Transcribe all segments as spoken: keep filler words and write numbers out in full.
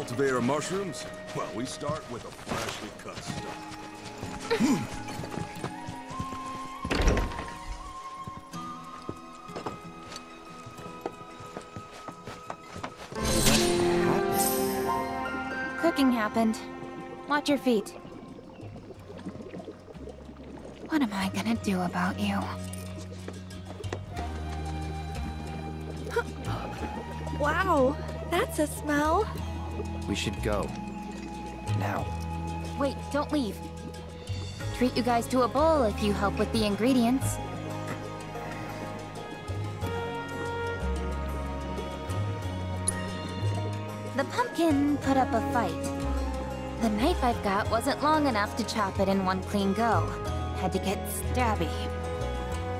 cultivator of mushrooms? Well, we start with a freshly cut stump. Happened. Watch your feet. What am I gonna do about you? Wow, that's a smell. We should go. Now. Wait, don't leave. Treat you guys to a bowl if you help with the ingredients. The pumpkin put up a fight. The knife I've got wasn't long enough to chop it in one clean go. Had to get stabby.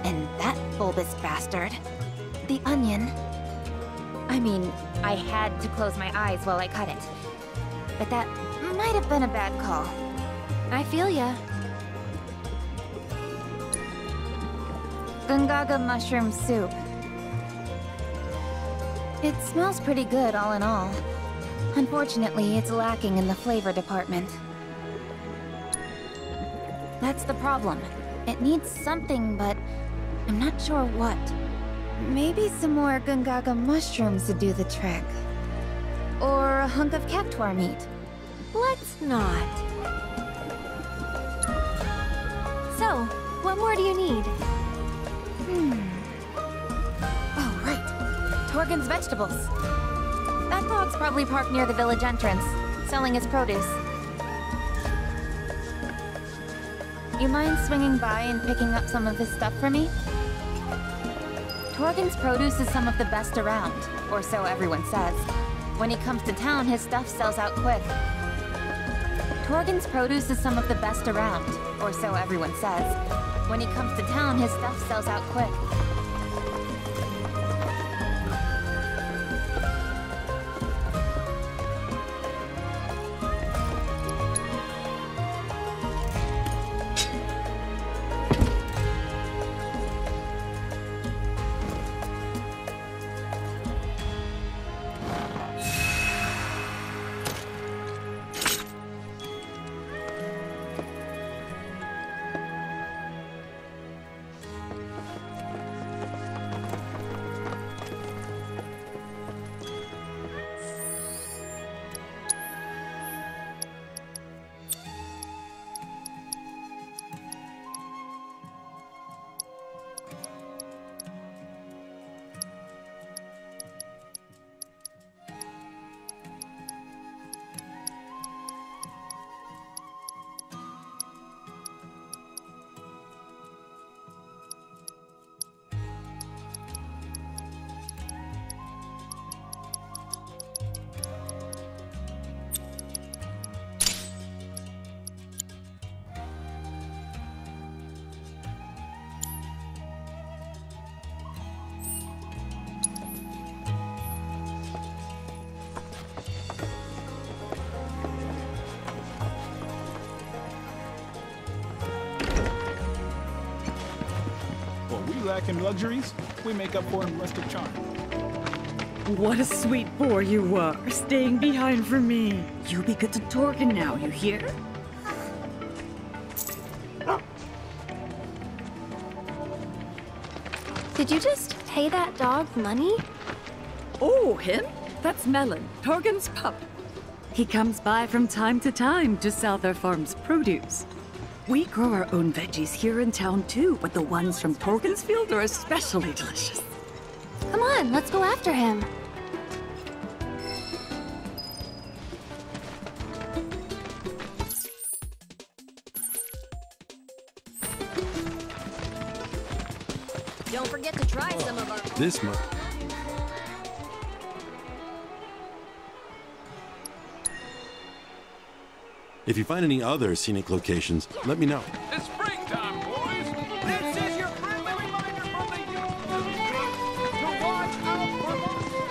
And that bulbous bastard, the onion. I mean, I had to close my eyes while I cut it. But that might have been a bad call. I feel ya. Gongaga Mushroom Soup. It smells pretty good all in all. Unfortunately, it's lacking in the flavor department. That's the problem. It needs something, but I'm not sure what. Maybe some more Gongaga mushrooms would do the trick. Or a hunk of Cactuar meat. Let's not. So, what more do you need? Hmm. Oh, right. Torgon's vegetables. That dog's probably parked near the village entrance, selling his produce. You mind swinging by and picking up some of his stuff for me? Torgon's produce is some of the best around, or so everyone says. When he comes to town, his stuff sells out quick. Torgon's produce is some of the best around, or so everyone says. When he comes to town, his stuff sells out quick. In luxuries, we make up for in rustic charm. What a sweet boy you are, staying behind for me. You'll be good to Torgan now, you hear? Did you just pay that dog money? Oh, him? That's Melon, Torgan's pup. He comes by from time to time to sell their farm's produce. We grow our own veggies here in town too, but the ones from Torgansfield are especially delicious. Come on, let's go after him. Don't forget to try some of our this much. If you find any other scenic locations, let me know. It's springtime, boys! This is your friendly reminder from the youth to watch out for monsters!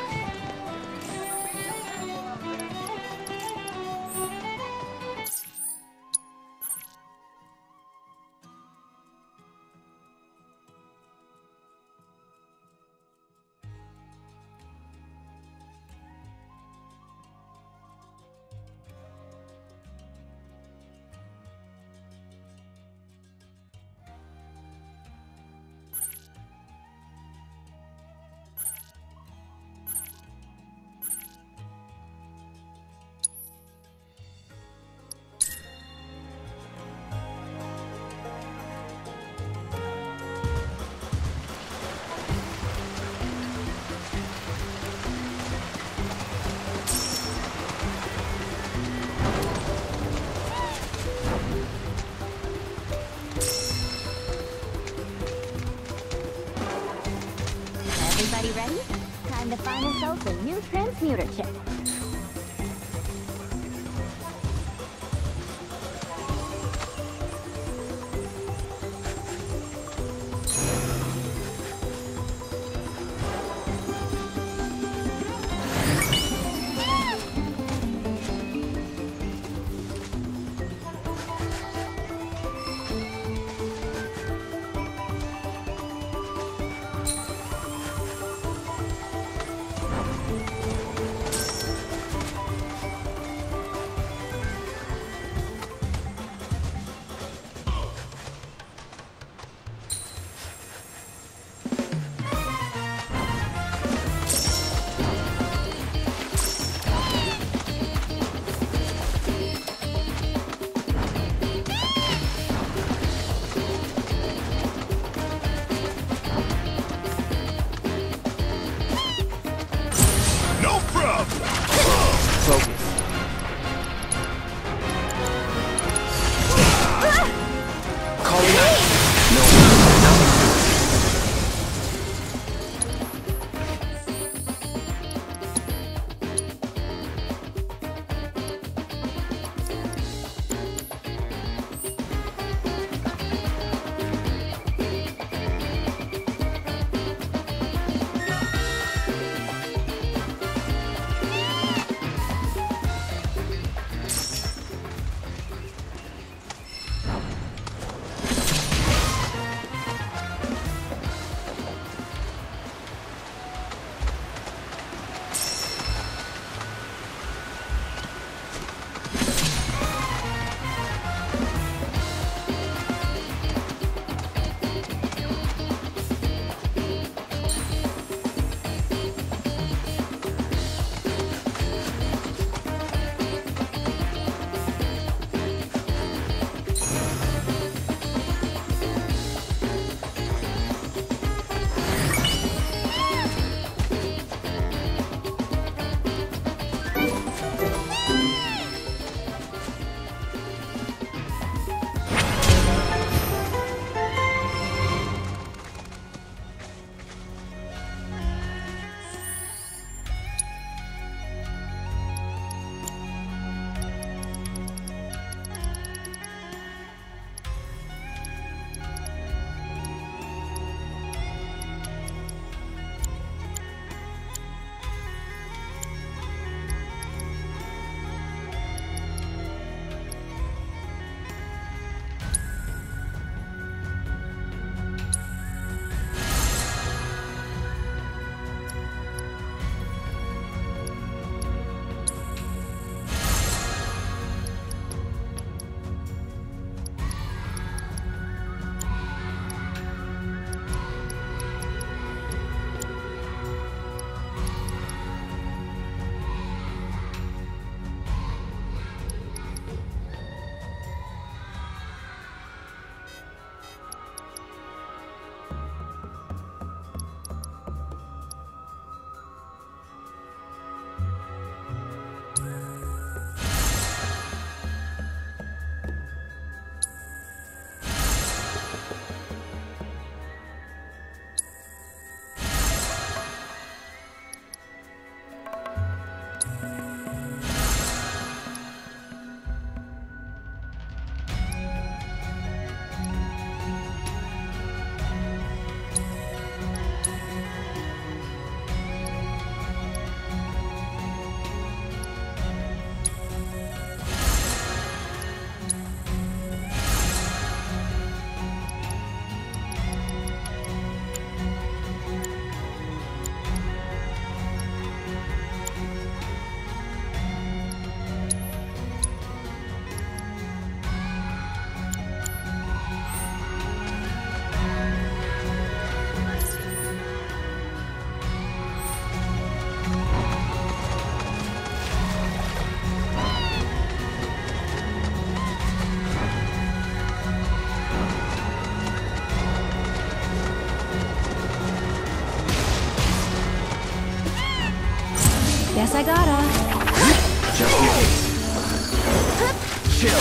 Everybody ready? Time to find ourselves a new transmuter chip. Yes, I gotta. Chill.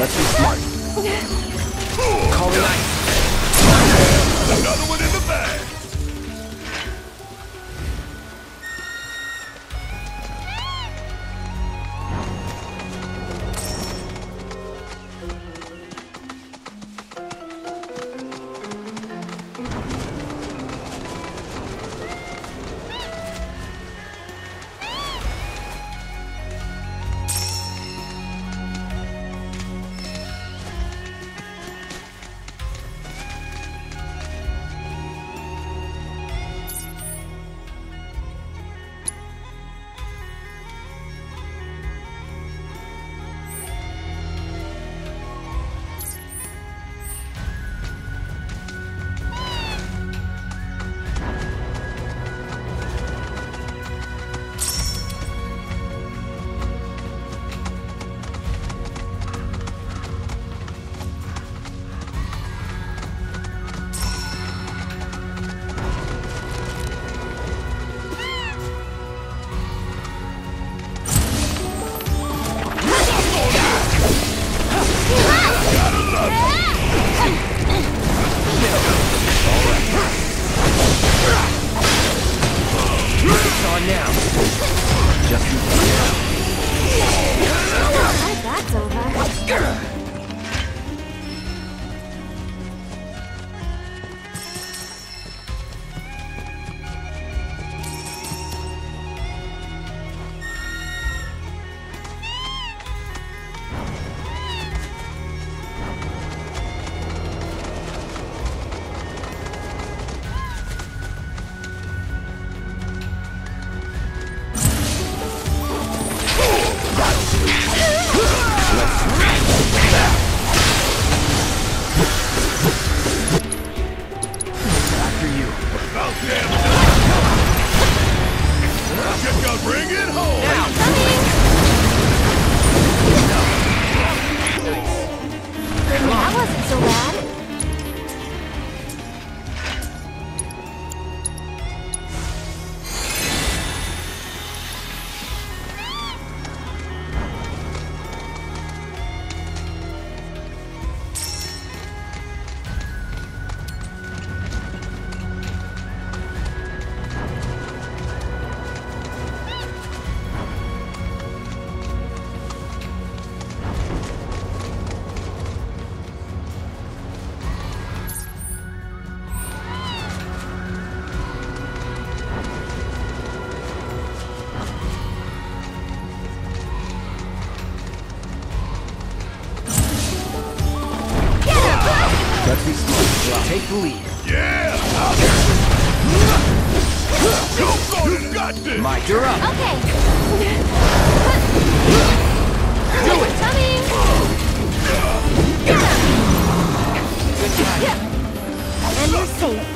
Let's be smart. Call it night. Another one in the bag. Take the lead. Yeah! You got this! Mike, you're up. Okay. Do it! Coming! Good time. And you're safe.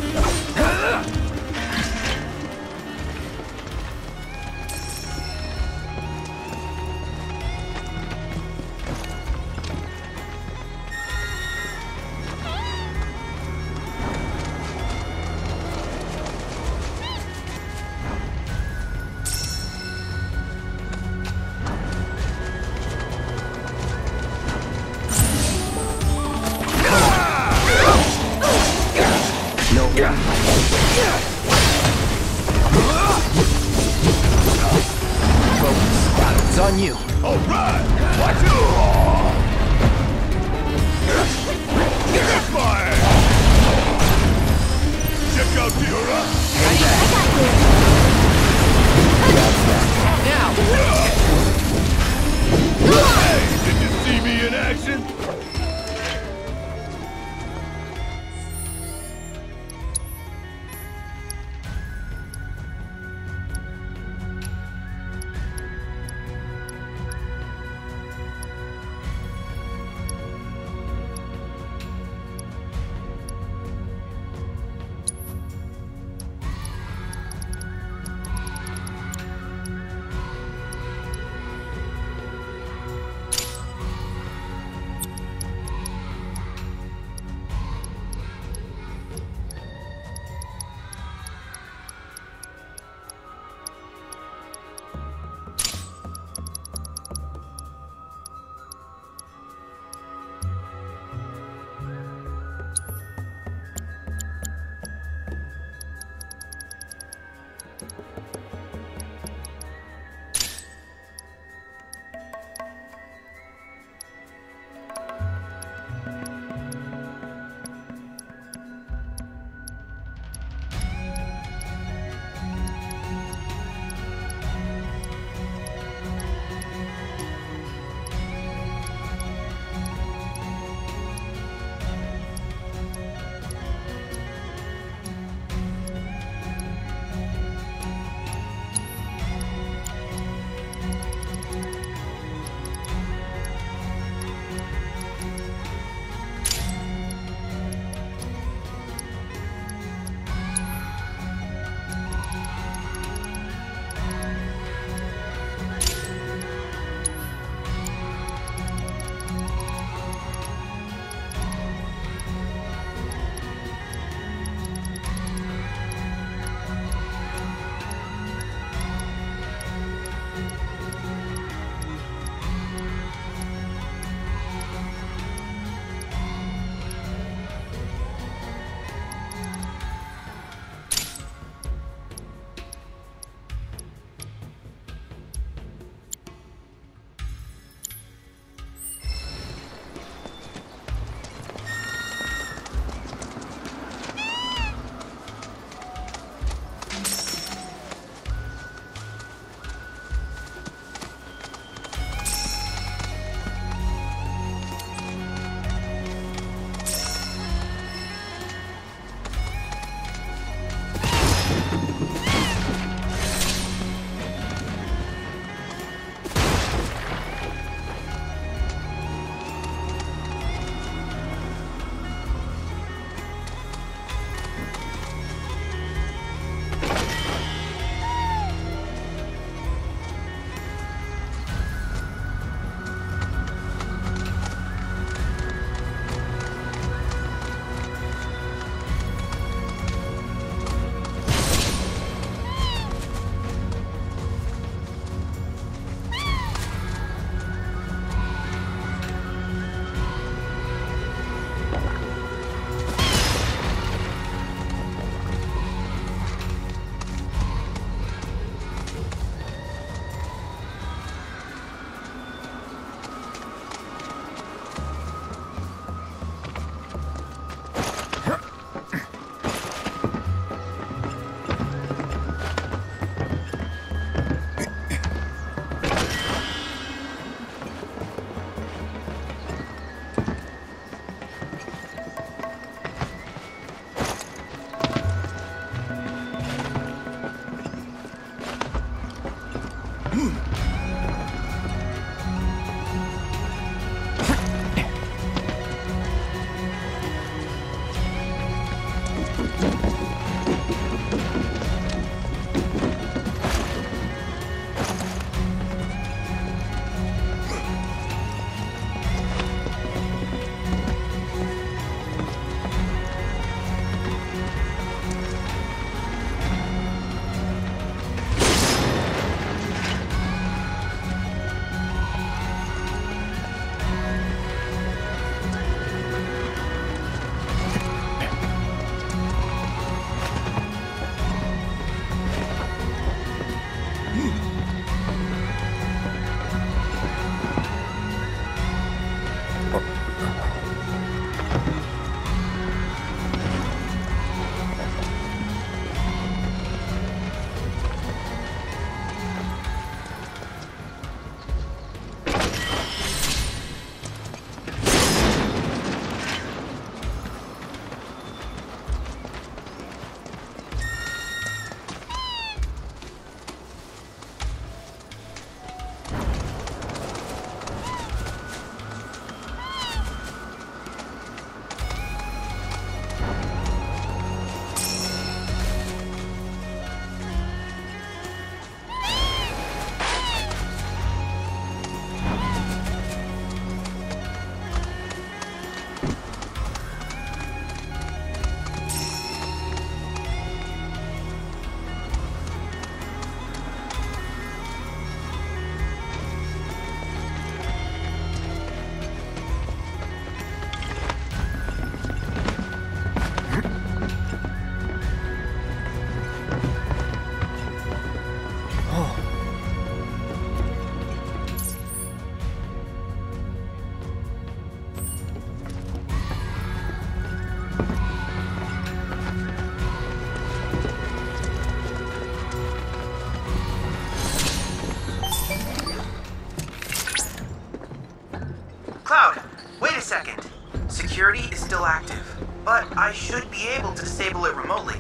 Security is still active, but I should be able to disable it remotely.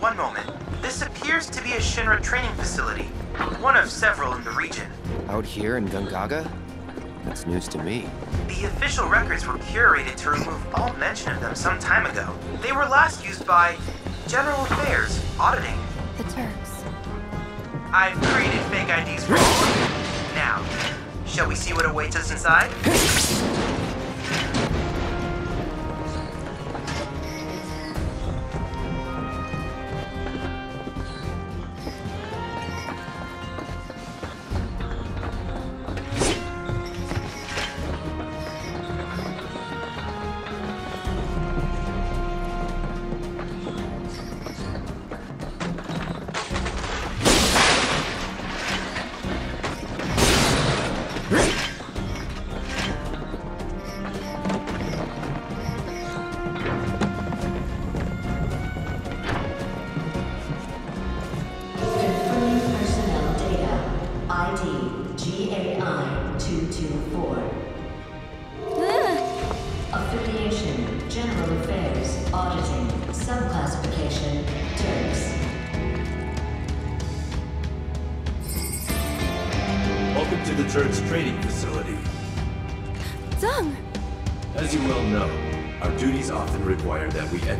One moment. This appears to be a Shinra training facility, one of several in the region. Out here in Gongaga? That's news to me. The official records were curated to remove all mention of them some time ago. They were last used by General Affairs, auditing. The Turks. I've created fake I Ds for all of them. Now, shall we see what awaits us inside?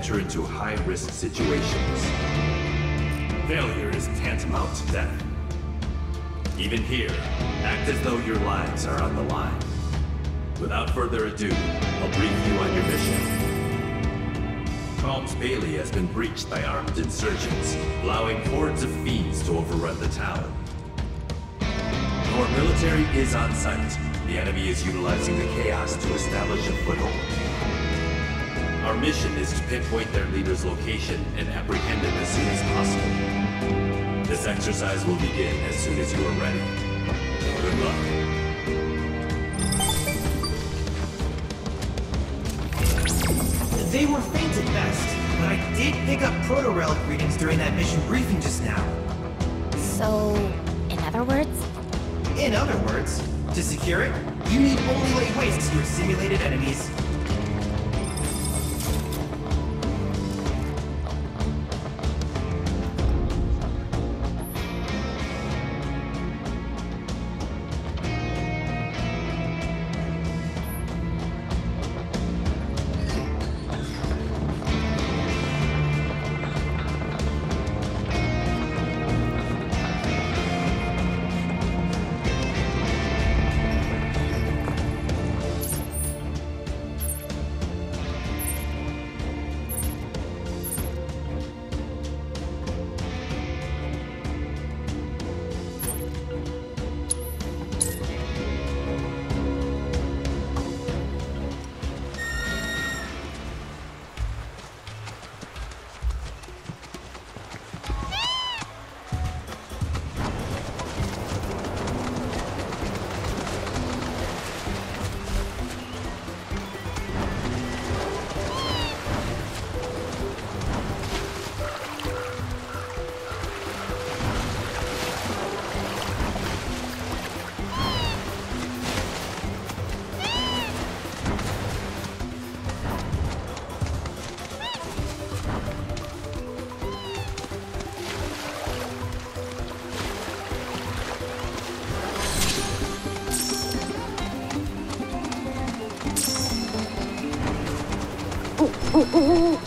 Into high-risk situations. Failure is tantamount to death. Even here, act as though your lives are on the line. Without further ado, I'll brief you on your mission. Calms Bailey has been breached by armed insurgents, allowing hordes of fiends to overrun the town. Our military is on site. The enemy is utilizing the chaos to establish a foothold. Our mission is to pinpoint their leader's location and apprehend him as soon as possible. This exercise will begin as soon as you are ready. Good luck. They were faint at best, but I did pick up proto-relic readings during that mission briefing just now. So, in other words? In other words, to secure it, you need only lay waste to your simulated enemies. ooh, ooh, ooh.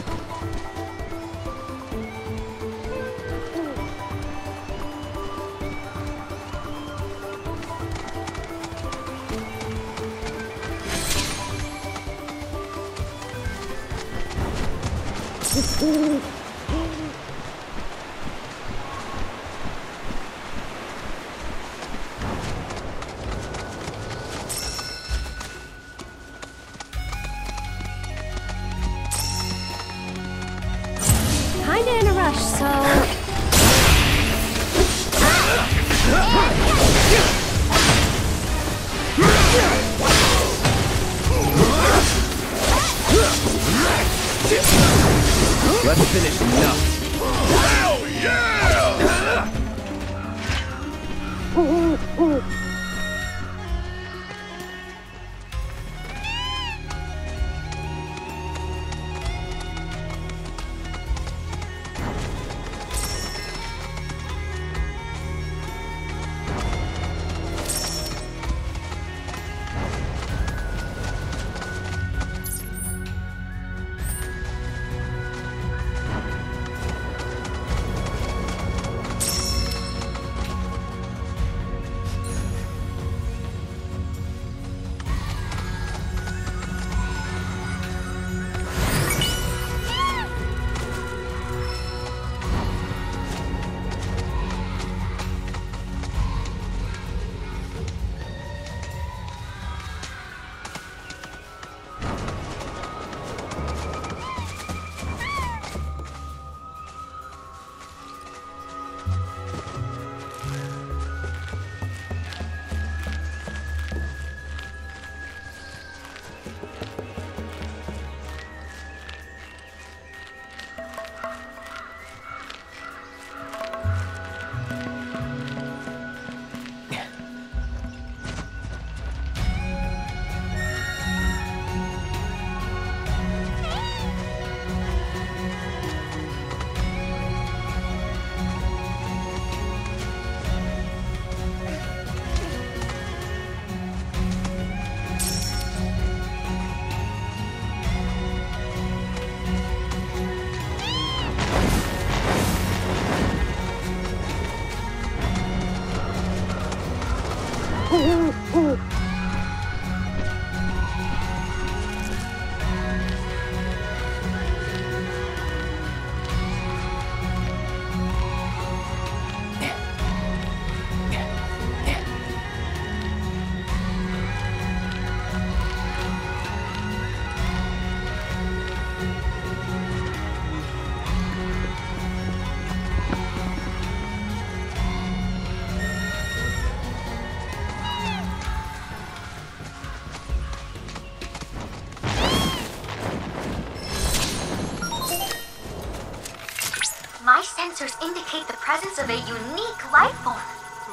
Sensors indicate the presence of a unique life form.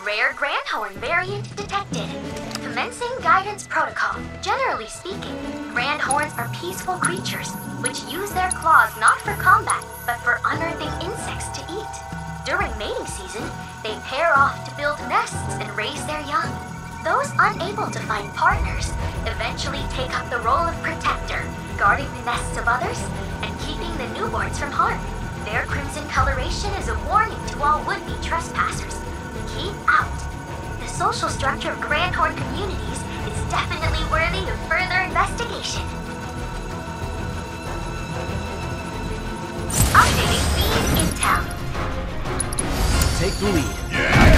Rare Grandhorn variant detected. Commencing guidance protocol. Generally speaking, Grandhorns are peaceful creatures which use their claws not for combat, but for unearthing insects to eat. During mating season, they pair off to build nests and raise their young. Those unable to find partners eventually take up the role of protector, guarding the nests of others and keeping the newborns from harm. Their crimson coloration is a warning to all would-be trespassers. Keep out. The social structure of Grandhorn communities is definitely worthy of further investigation. Updating feed intel. Take the lead. Yeah!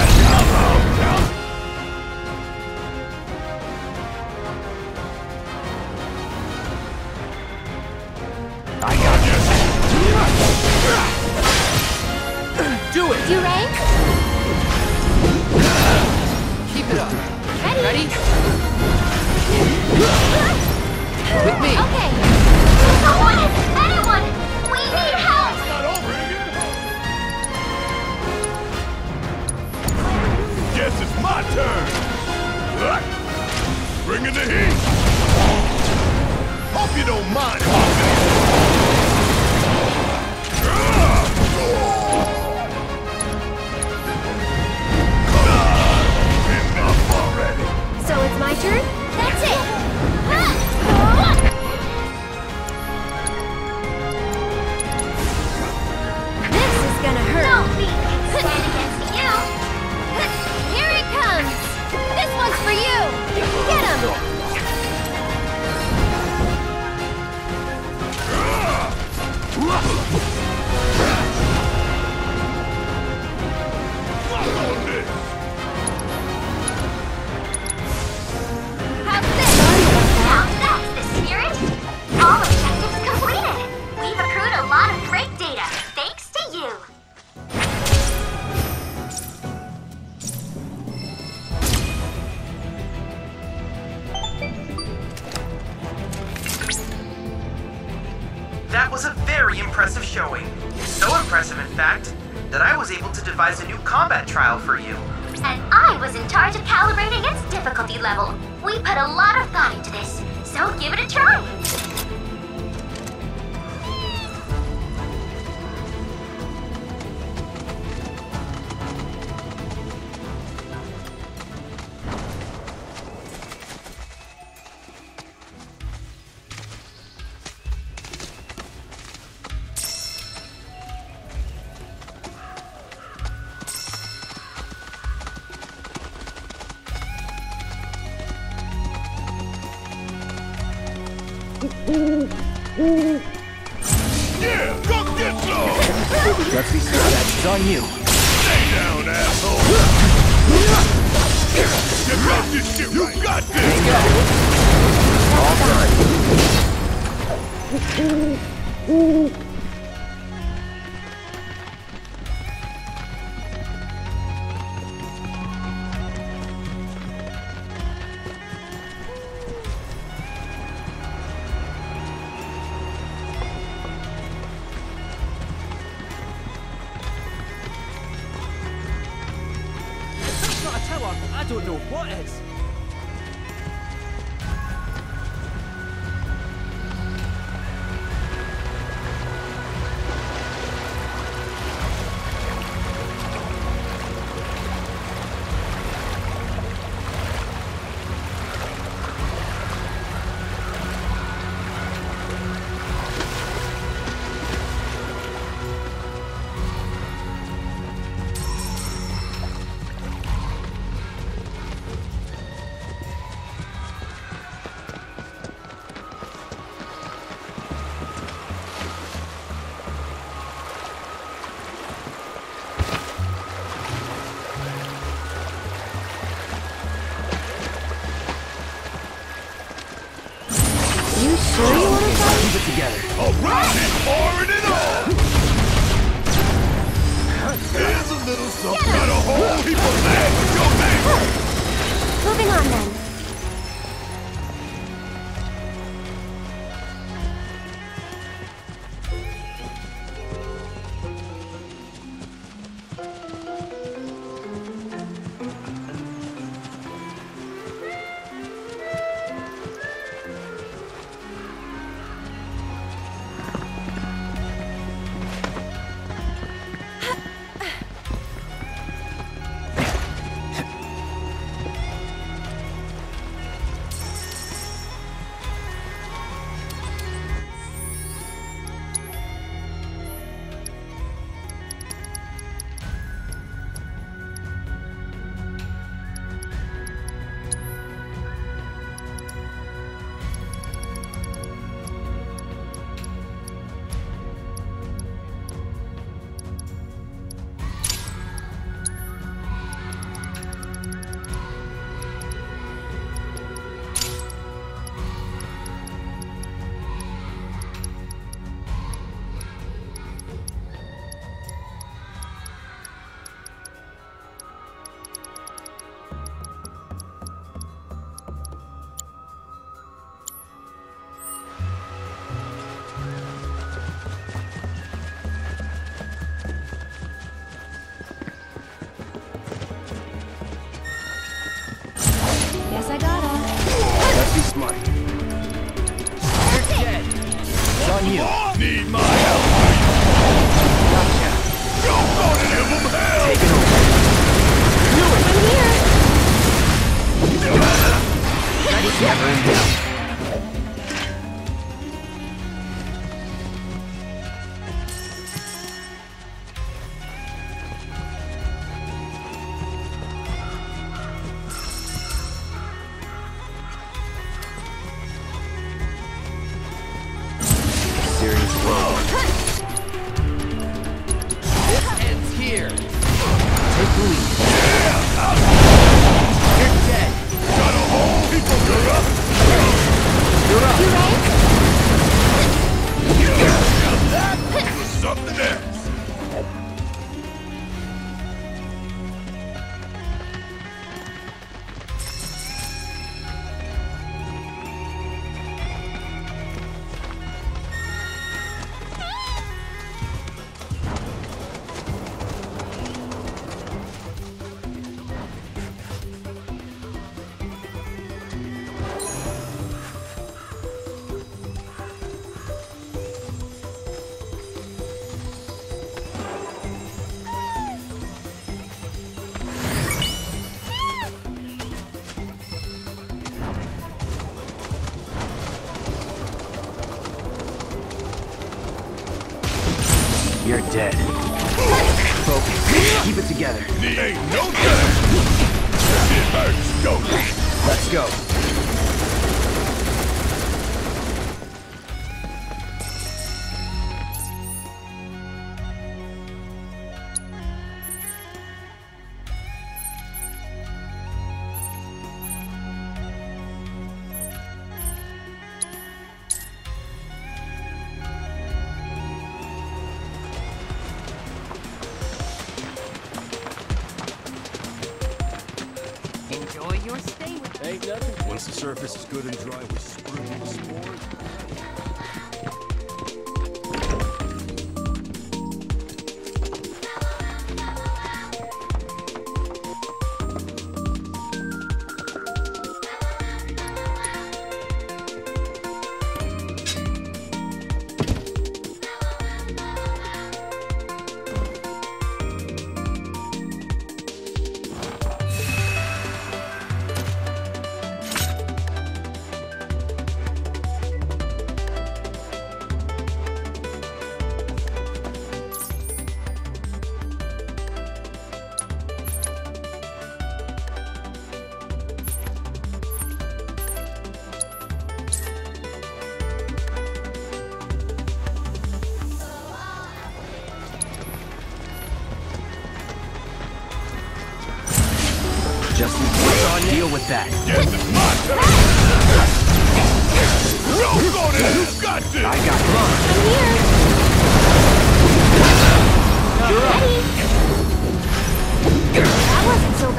Do it! You rank? Keep it up. Ready? Ready? With me. Okay. Someone! Anyone! We need help! It's not over yet. Guess it's my turn! Bring in the heat! Hope you don't mind hopping! So it's my turn? That's it! handle. How's this? Now that's the spirit. All objectives completed. We've accrued a lot of break data, thanks to you. That was a very impressive showing. So impressive, in fact, that I was able to devise a new combat trial for you. And I was in charge of calibrating its difficulty level. We put a lot of thought into this, so give it a try. you're dead. Focus. Keep it together. There ain't no good. It hurts, don't it? Let's go. Deal with that. Yes, it's my turn. No, go there. You got this. I got run. I'm here. You're ready. Up. That wasn't so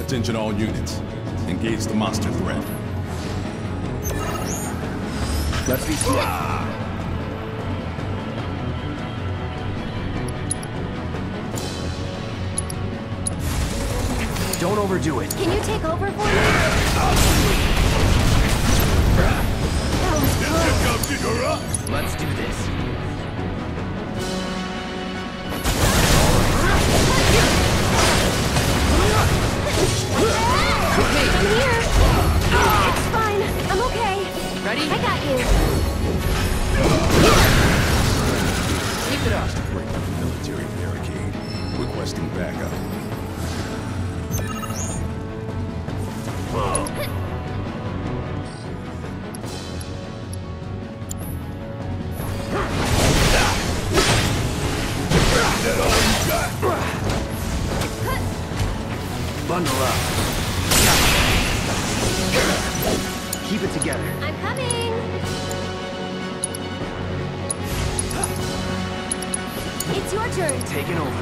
Attention all units. Engage the monster threat. Let's be swift. Ah! Don't overdo it. Can you take over for me? Yeah. Let's do this. Ready? I got you. Keep it up. Break the military barricade. Requesting backup. Whoa. Taken over.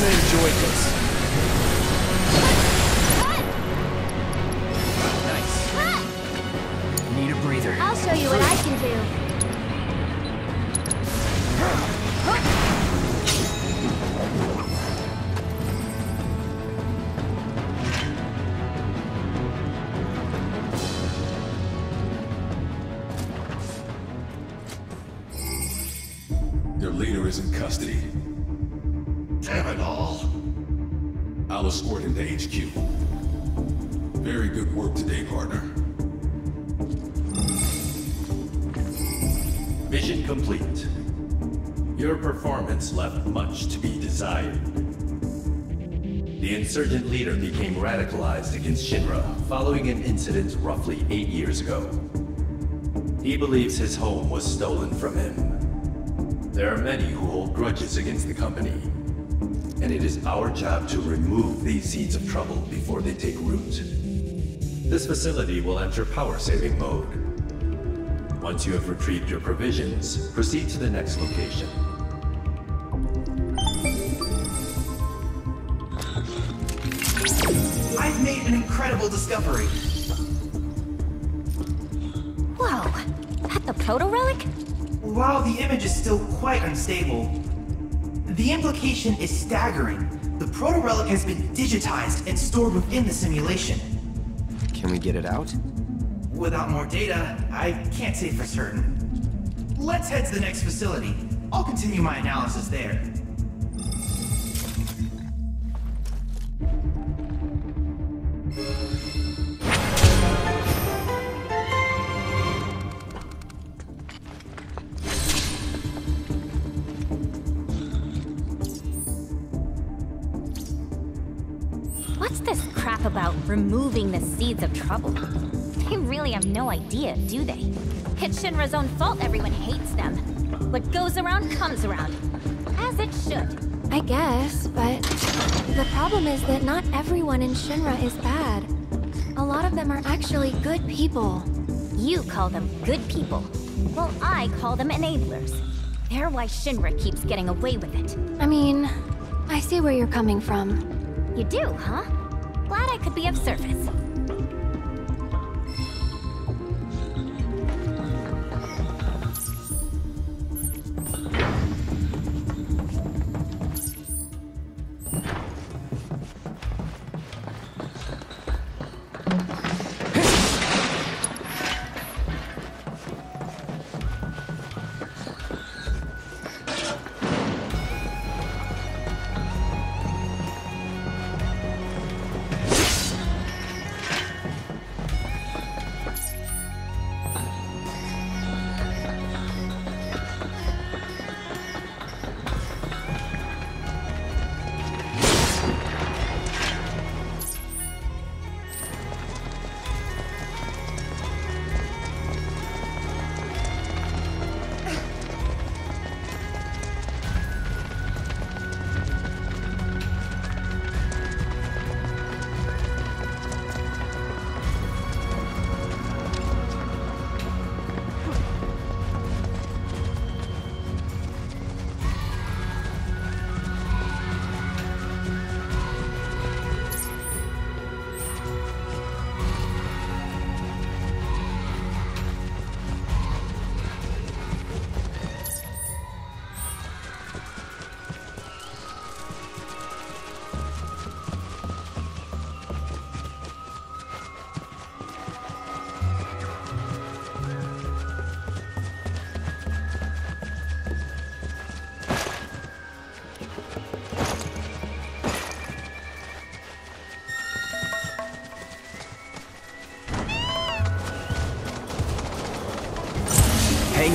gonna enjoy this. Nice. Need a breather. I'll show you what I can do. Their leader is in custody. Damn it all. I'll escort him to H Q. Very good work today, partner. Mission complete. Your performance left much to be desired. The insurgent leader became radicalized against Shinra following an incident roughly eight years ago. He believes his home was stolen from him. There are many who hold grudges against the company. And it is our job to remove these seeds of trouble before they take root. This facility will enter power-saving mode. Once you have retrieved your provisions, proceed to the next location. I've made an incredible discovery. Whoa, that the proto-relic? While the image is still quite unstable, the implication is staggering. The proto-relic has been digitized and stored within the simulation. Can we get it out? Without more data, I can't say for certain. Let's head to the next facility. I'll continue my analysis there. Removing the seeds of trouble. They really have no idea, do they? It's Shinra's own fault everyone hates them. What goes around comes around. As it should. I guess, but the problem is that not everyone in Shinra is bad. A lot of them are actually good people. You call them good people. Well, I call them enablers. They're why Shinra keeps getting away with it. I mean, I see where you're coming from. You do, huh? Glad I could be of service.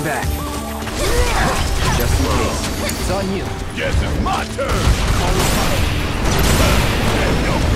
Back. Just in case. It's on you. Yes, it's my turn! And no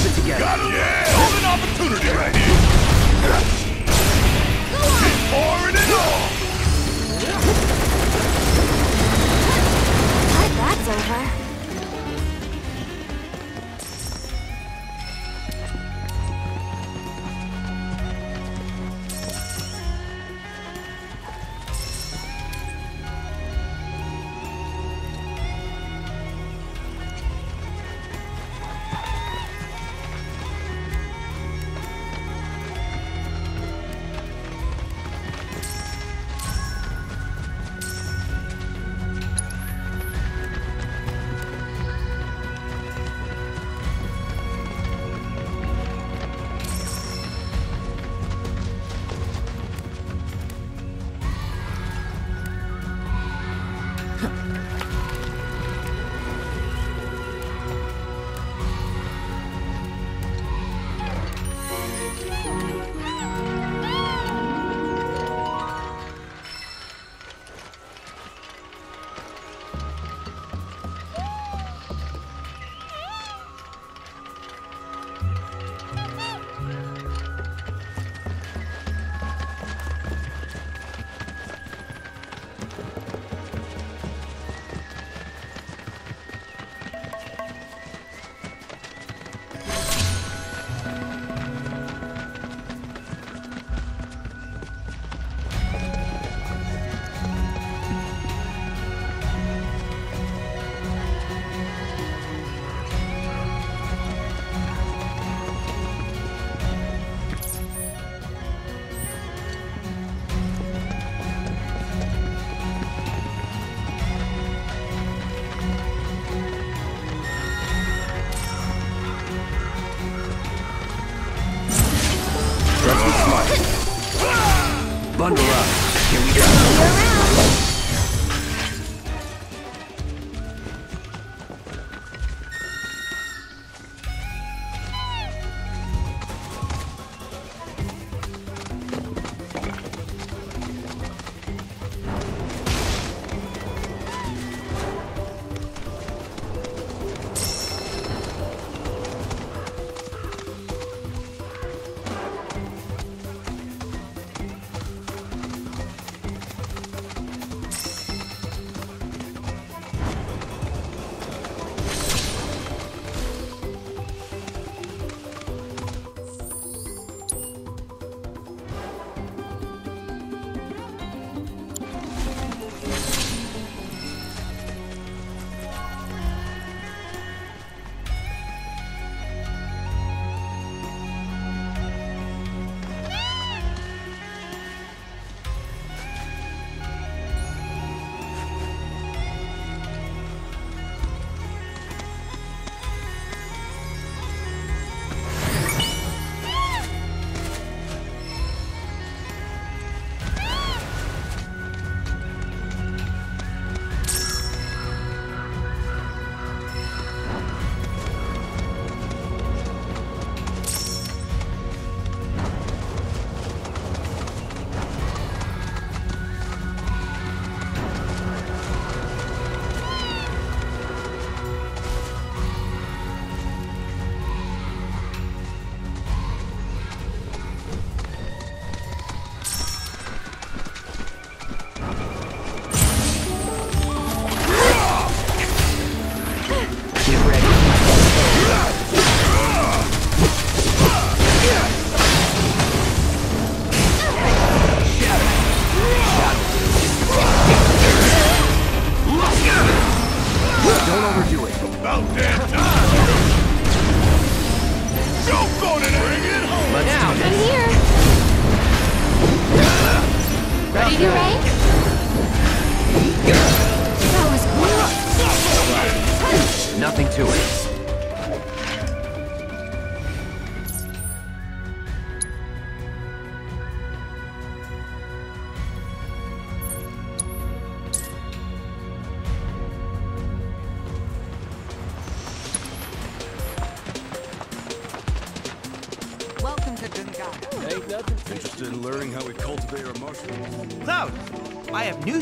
keep it together. Got it. Yeah. Hold an opportunity right here. Keep pouring it on. Glad that's over.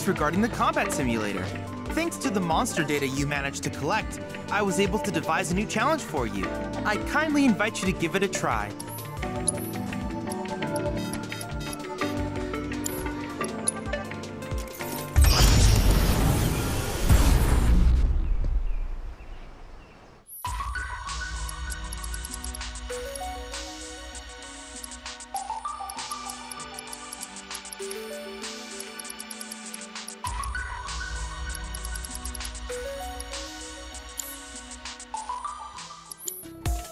Regarding the combat simulator. Thanks to the monster data you managed to collect, I was able to devise a new challenge for you. I kindly invite you to give it a try.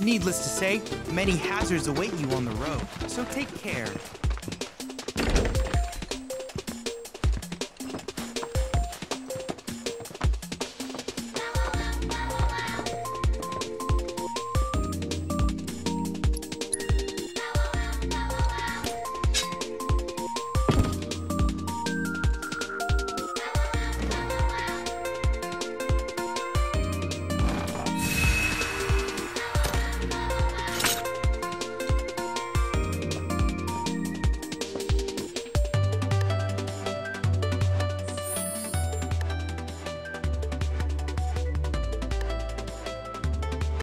Needless to say, many hazards await you on the road, so take care.